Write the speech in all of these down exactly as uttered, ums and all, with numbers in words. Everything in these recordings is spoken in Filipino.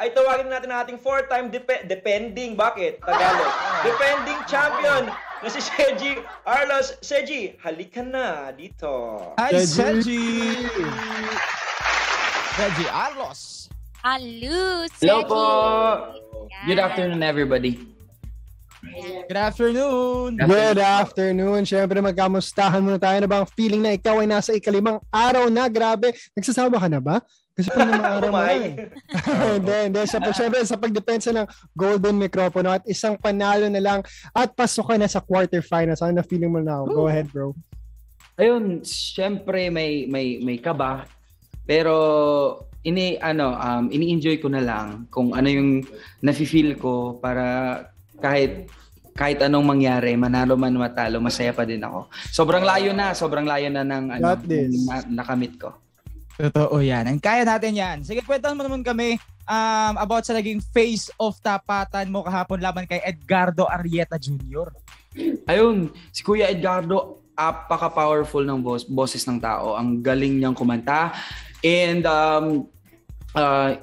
ay tawagin natin ating four-time dep depending, bakit? Tagalog. Depending champion na si Segie Arlos. Segie, halika na dito. Hi, Segie! Segie Arlos. Hello, Segie. Hello po! Good afternoon, everybody. Good afternoon! Good afternoon! Siyempre, magkamustahan muna tayo na bang feeling na ikaw ay nasa ikalimang araw na? Grabe! Nagsasawa ka na ba? Kasi pa naman araw mo eh. Then, then, siyempre, sa pagdepensa ng Golden Microphone at isang panalo na lang at pasok ka na sa quarterfinals. Ano na feeling mo na? Go ahead, bro. Ayun, siyempre, may, may, may kaba. Pero... ini ano um ini-enjoy ko na lang kung ano yung nafi-feel ko para kahit kahit anong mangyari, manalo man matalo, masaya pa din ako. Sobrang layo na, sobrang layo na ng ano na, nakamit ko. Totoo 'yan. Ang kaya natin 'yan. Sige, kwentuhan mo naman kami um about sa naging face-off tapatan mo kahapon laban kay Edgardo Arrieta Junior Ayun, si Kuya Edgardo, apaka-powerful ng boss, boses ng tao. Ang galing niyang kumanta. And um uh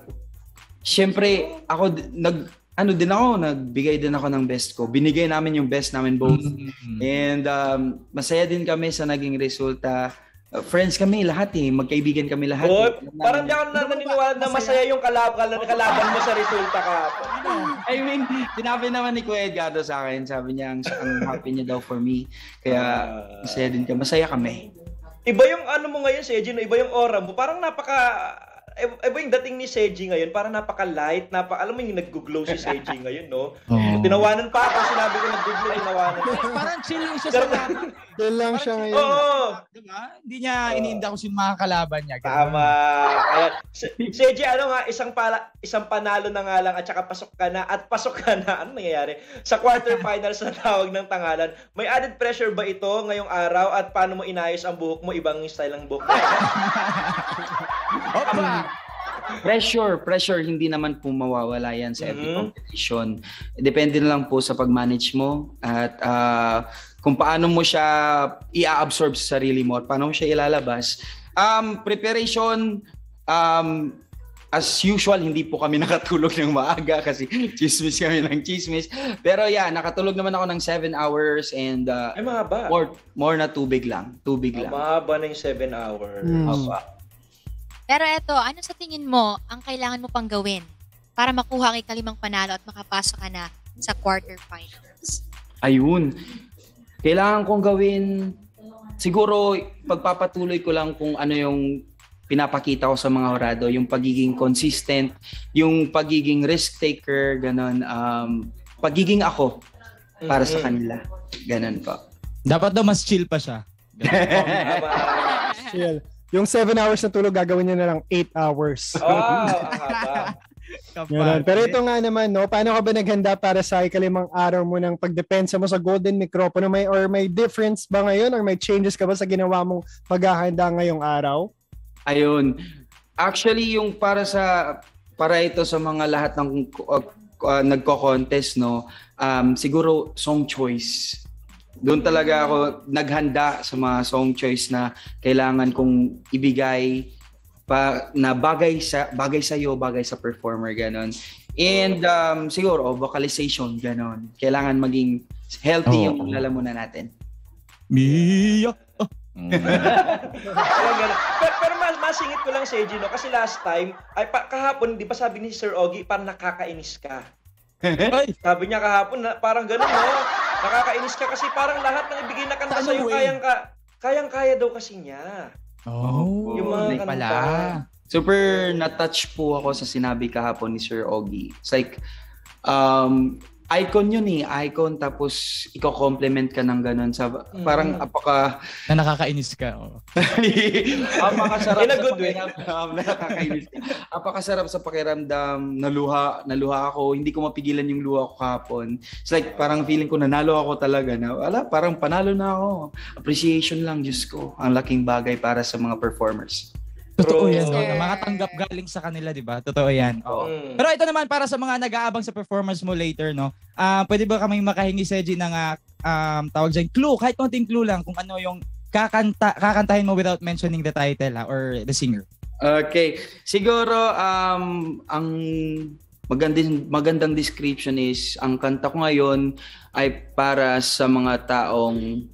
syempre ako nag ano din ako, nagbigay din ako ng best ko. Binigay namin yung best namin both. Mm-hmm. And um masaya din kami sa naging resulta. Uh, friends kami lahat eh, magkaibigan kami lahat. Oh, eh. Parang di ako na naniniwala na masaya yung kalaban, kalaban mo sa resulta ka. I mean, sinabi naman ni Kuya Edgardo sa akin, sabi niya ang, ang happy niya daw for me. Kaya masaya din kami, masaya kami. Iba yung ano mo ngayon, Segie, no? Iba yung aura mo. Parang napaka... Iba yung dating ni Segie ngayon. Parang napaka-light. Napaka, alam mo yung nag-glow si Segie ngayon, no? Oh. Tinawanan pa ako. Sinabi ko nag-glow, tinawanan. Parang chill lang siya sa lahat. Chill lang siya ngayon. Oo. Diba? Hindi niya oh. iniinda ko yung mga kalaban niya. Ganun. Tama. Segie, ano nga, isang, pala, isang panalo na nga lang at saka pasok ka na. At pasok ka na. Ano nangyayari? Sa quarterfinals na tawag ng tangalan. May added pressure ba ito ngayong araw? At paano mo inayos ang buhok mo? Ibang style ang buhok mo. Opa! Pressure, pressure, hindi naman po mawawala yan sa every mm-hmm. competition. Depende na lang po sa pag-manage mo at uh, kung paano mo siya i-absorb sa sarili mo at paano mo siya ilalabas. Um, preparation, um, as usual, hindi po kami nakatulog ng maaga kasi chismis kami ng chismis. Pero yeah, nakatulog naman ako ng seven hours and uh, ay, mahaba. More, more na tubig lang. Tubig lang. Mahaba na yung seven hours. Mm. Mahaba. Pero eto, ano sa tingin mo ang kailangan mo pang gawin para makuha ang ikalimang panalo at makapasok ka na sa quarterfinals? Ayun. Kailangan kong gawin, siguro pagpapatuloy ko lang kung ano yung pinapakita ko sa mga horado, yung pagiging consistent, yung pagiging risk taker, ganun, um, pagiging ako para sa kanila. Ganun pa. Dapat daw mas chill pa siya. Chill. Yung seven hours na tulog, gagawin niya na lang eight hours. Oh, pero ito nga naman, no, paano ka ba naghanda para sa ikalimang araw mo ng pagdepensa mo sa Golden Microphone? May, or may difference ba ngayon? Or may changes ka ba sa ginawa mong paghahanda ngayong araw? Ayun. Actually, yung para sa para ito sa mga lahat ng uh, uh, nagko-contest, no, um, siguro song choice. Doon talaga ako naghanda sa mga song choice na kailangan kong ibigay pa, na bagay sa bagay sa iyo, bagay sa performer, ganon. And um, siguro, oh, vocalization, ganon. Kailangan maging healthy oh. yung lalamunan natin. Mia! Oh. pero, pero mas masingit ko lang, Segie, no? Kasi last time, ay, pa, kahapon, di ba sabi ni Sir Ogie, parang nakakainis ka. Sabi niya kahapon, na, parang ganon, no? Nakakainis ka kasi parang lahat ng ibigay na kanta sa'yo, kayang ka, kayang-kaya daw kasi niya. Oh, yung mga kanta. Pala. Super na-touch po ako sa sinabi kahapon ni Sir Ogie. It's like, um, icon yun eh. Icon, tapos iko-compliment ka ng ganun. Sa, mm. Parang apaka... Na nakakainis ka. Oh. Apakasarap sa pakiramdam. Nakakainis ka. Apakasarap sa pakiramdam. Naluha, naluha ako. Hindi ko mapigilan yung luha ko kahapon. It's like parang feeling ko nanalo ako talaga. Na, ala, parang panalo na ako. Appreciation lang, Diyos ko. Ang laking bagay para sa mga performers. Totoo yan. No? Makatanggap galing sa kanila, di ba? Totoo yan. Oo. Mm. Pero ito naman, para sa mga nag-aabang sa performance mo later, no? Uh, pwede ba kaming makahingi, Segie, ng uh, um, tawag dyan, clue? Kahit konting clue lang kung ano yung kakanta kakantahin mo without mentioning the title ha, or the singer. Okay. Siguro, um, ang magandang, magandang description is, ang kanta ko ngayon ay para sa mga taong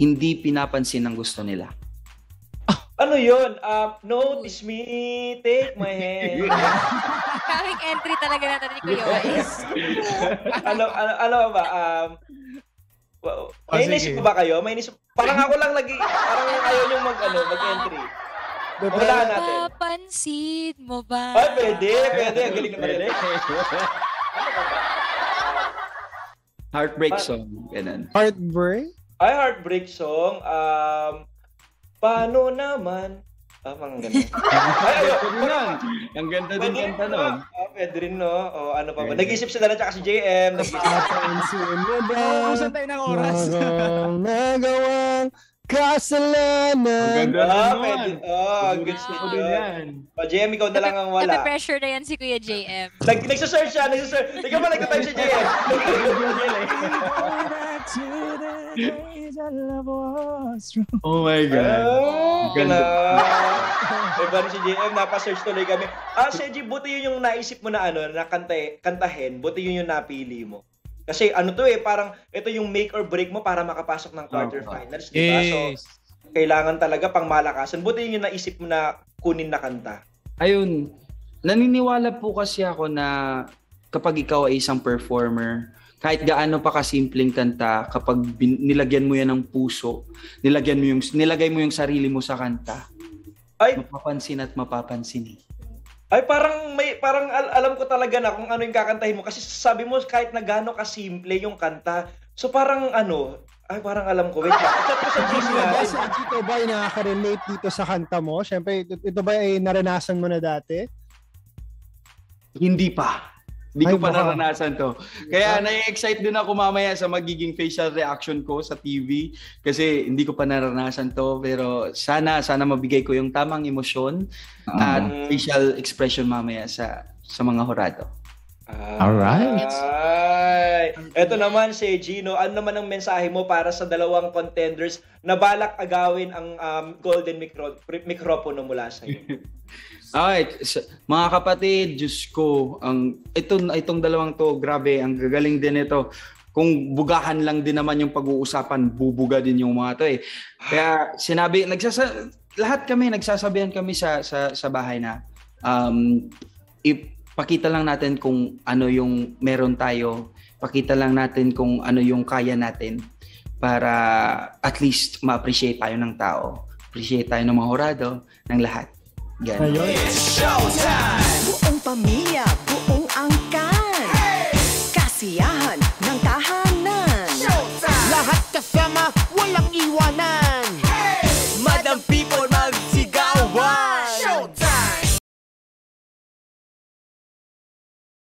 hindi pinapansin ang gusto nila. Ano yun? Uh, notice me, take my hand. Kahit entry talaga natin ni Kuya is... Ano, ano, ano ba? Um, well, may oh, inisip ba kayo? May inisip... Parang ako lang lagi... Parang ayaw niyong mag, ano, mag-entry. Wala natin. Papansin mo ba? Ay, pwede, pwede. Ang galing na pwede. Heartbreak song. Ganun. Heartbreak? Ay, heartbreak song. Um... Paano naman? Ah, mga ganun. Ay, ayaw. Ang ganda din ang ganda nun. Ah, pwede rin, no? O, ano pa ba? Nag-isip siya na lang, tsaka si J M. Nag-isip na lang. Usan tayo ng oras. Magawang nagawang kasalanan. Ang ganda nun. Ah, pwede. Oh, ang good stuff din. O, J M, ikaw na lang ang wala. Nape-pressure na yan si Kuya J M. Nagsusearch siya, nagsusearch. Ikaw pa, nagtatime si J M. Oh my God. Oh, ganda. Iba rin si J M, napasearch tuloy kami. Ah, Segie, buti yun yung naisip mo na ano, na kantay, kantahin, buti yun yung napili mo. Kasi ano to eh, parang ito yung make or break mo para makapasok ng quarterfinals, di ba? So, kailangan talaga pang malakasan. Buti yun yung naisip mo na kunin na kanta. Ayun, naniniwala po kasi ako na kapag ikaw ay isang performer, kahit gaano pa kasimpleng kanta, kapag nilagyan mo yan ng puso, nilagyan mo yung, nilagay mo yung sarili mo sa kanta, ay, mapapansin at mapapansin. Ay, parang may parang al alam ko talaga na kung ano yung kakantahin mo. Kasi sabi mo, kahit na gaano kasimple yung kanta, so parang ano, ay parang alam ko. Wait, chat ko sa G C natin. Ito ba yung nakaka-relate dito sa kanta mo? Siyempre, ito ba ay naranasan mo na dati? Hindi pa. Hindi ko pa naranasan to. Kaya nai-excite din ako mamaya sa magiging facial reaction ko sa T V kasi hindi ko pa naranasan to, pero sana sana mabigay ko yung tamang emosyon at mm. facial expression mamaya sa sa mga hurado. Uh, Alright. Ay. Ito naman si Gino, ano naman ang mensahe mo para sa dalawang contenders na balak agawin ang um, golden micro microphone mula sa iyo? Alright, so, mga kapatid, Diyos ko, ang, ito, itong dalawang to, grabe, ang gagaling din ito. Kung bugahan lang din naman yung pag-uusapan, bubuga din yung mga to eh. Kaya sinabi, nagsasa, lahat kami, nagsasabihan kami sa, sa, sa bahay na um, ipakita lang natin kung ano yung meron tayo, pakita lang natin kung ano yung kaya natin para at least ma-appreciate tayo ng tao, appreciate tayo ng mga hurado, ng lahat. It's showtime!